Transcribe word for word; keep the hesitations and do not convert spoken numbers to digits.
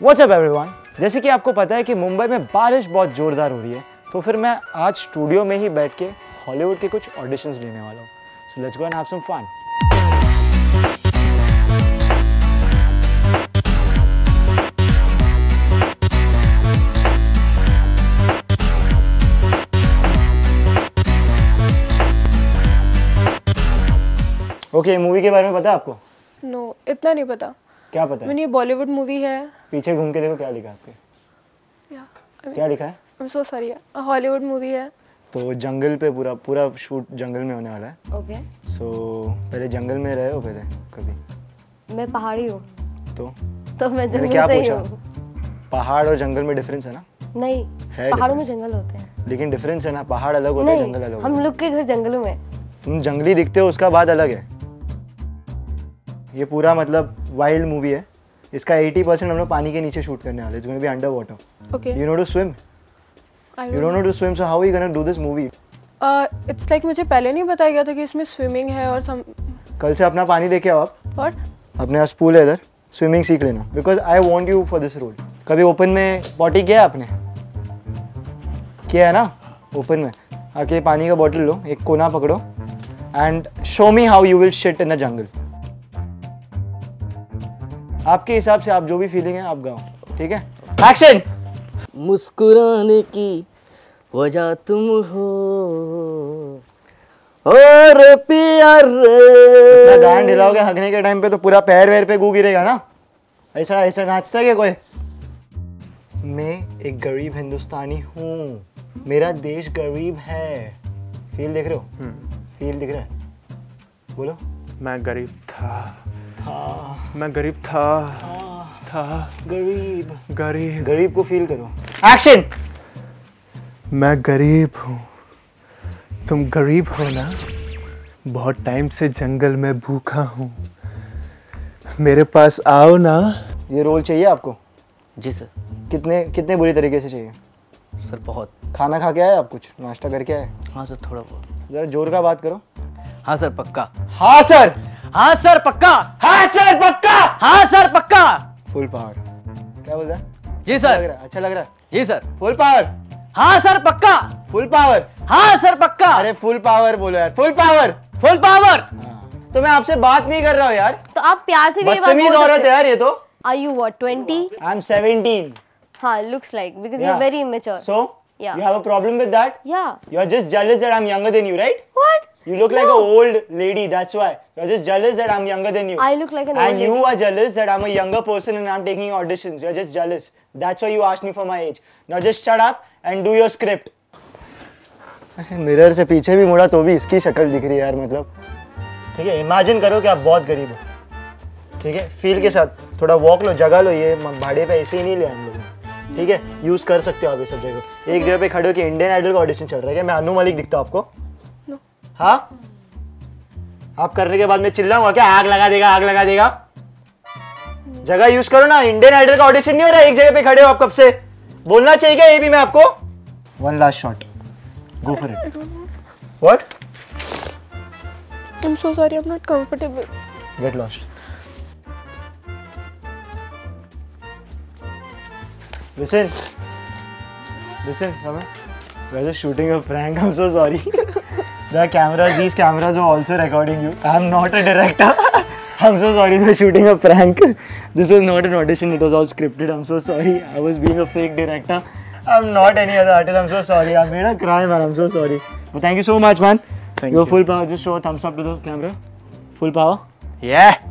What's up everyone, जैसे कि आपको पता है कि मुंबई में बारिश बहुत ज़ोरदार हो रही है, तो फिर मैं आज स्टूडियो में ही बैठ के हॉलीवुड के कुछ ऑडिशंस लेने वाला हूँ। So let's go and have some fun. Okay okay, movie के बारे में पता है आपको? नो no, इतना नहीं पता। क्या पता? मैंने ये बॉलीवुड मूवी है। पीछे घूम के देखो क्या लिखा है आपके। yeah, I mean, क्या लिखा है? I'm so sorry, Hollywood movie है। तो जंगल पे पूरा पूरा शूट जंगल में होने वाला है। Okay okay. सो so, पहले जंगल में रहे हो पहले कभी? मैं पहाड़ी हूँ। तो तो मैं जंगल क्या से पूछा? ही पहाड़ और जंगल में डिफरेंस है ना? नहीं, पहाड़ों में जंगल होते हैं लेकिन डिफरेंस है ना, पहाड़ अलग होता है जंगल अलग। हम लोग के घर जंगलों में तुम जंगली दिखते हो, उसका बात अलग है। ये पूरा मतलब वाइल्ड मूवी है, इसका अस्सी परसेंट हम लोग पानी के नीचे शूट करने वाले हैं, it's going to be under water. Okay, you know to swim? I don't know to swim, so how you gonna do this movie? It's like मुझे पहले नहीं बताया गया था कि इसमें स्विमिंग है और सम कल से अपना पानी लेके आओ आप और अपने पास पूल है इधर, स्विमिंग सीख लेना because I want you for this role. कभी ओपन में पॉटी किया है आपने? किया है ना? ओपन में आके पानी का बॉटल लो, एक कोना पकड़ो and show me how you will shit in a jungle. आपके हिसाब से आप जो भी फीलिंग है आप गाओ, ठीक है? एक्शन। मुस्कुराने की वजह तुम हो और प्यार। इतना गान हिलाओगे हगने के टाइम पे तो पूरा पैर वैर पे गू गिरेगा ना। ऐसा ऐसा नाचता है क्या कोई? मैं एक गरीब हिंदुस्तानी हूँ, मेरा देश गरीब है। फील देख रहे हो? फील दिख रहा है? बोलो। मैं गरीब था था मैं गरीब था था गरीब गरीब गरीब को फील करो। एक्शन। मैं गरीब हूँ, तुम गरीब हो ना, बहुत टाइम से जंगल में भूखा हूँ, मेरे पास आओ ना। ये रोल चाहिए आपको? जी सर। कितने कितने बुरी तरीके से चाहिए? सर बहुत। खाना खा के आए आप? कुछ नाश्ता करके आए? हाँ सर थोड़ा बहुत। जरा जोर का बात करो। हाँ सर पक्का। हाँ सर हाँ सर पक्का। हाँ सर पक्का। हाँ सर पक्का। Full power. क्या बोल रहा है? जी सर। अच्छा लग रहा है? जी सर। Full power. हाँ सर पक्का। Full power. हाँ सर पक्का। अरे फुल पावर बोलो यार। Full power. Full power. तो मैं आपसे बात नहीं कर रहा हूँ यार। तो आप प्यार से मेरी बात बोल रहे थे यार। ये तो are you what twenty? I am seventeen. हाँ looks like because you are very immature. So you have a problem with that? या you are just jealous that I am younger than you, right? What? You look no. like an old lady. That's why you're just jealous that I'm younger than you. I look like an old lady. And you lady. are jealous that I'm a younger person and I'm taking auditions. You're just jealous. That's why you asked me for my age. Now just shut up and do your script. अरे mirror से पीछे भी मुड़ा तो भी इसकी शक्ल दिख रही है यार, मतलब ठीक है। इमेजिन करो कि आप बहुत गरीब हो, ठीक है? फील के साथ थोड़ा वॉक लो, जगह लो। ये भाड़े पे ऐसे ही नहीं ले हम लोग, ठीक है? यूज कर सकते हो आप ये सब जगह। एक जगह पे खड़े हो कि इंडियन आइडल का ऑडिशन चल रहा है क्या? मैं अनु मलिक दिखता हूँ आपको? हाँ? आप करने के बाद मैं चिल्लाऊंगा क्या? आग लगा देगा, आग लगा देगा। जगह यूज करो ना, इंडियन आइडल का ऑडिशन नहीं हो रहा, एक जगह पे खड़े हो आप। कब से बोलना चाहिए क्या ये भी मैं आपको? One last shot, go for it. What? I am so sorry, I am not comfortable. Get lost. Listen listen, we are just shooting a prank, I am so sorry. The cameras, these cameras are also recording you. I am not a director. I'm so sorry for shooting a prank. This was not an audition. It was all scripted. I'm so sorry. I was being a fake director. I'm not any other artist. I'm so sorry. I made a crime, man. I'm so sorry. But thank you so much, man. Thank you. Your full power. Just show a thumbs up to the camera. Full power. Yeah.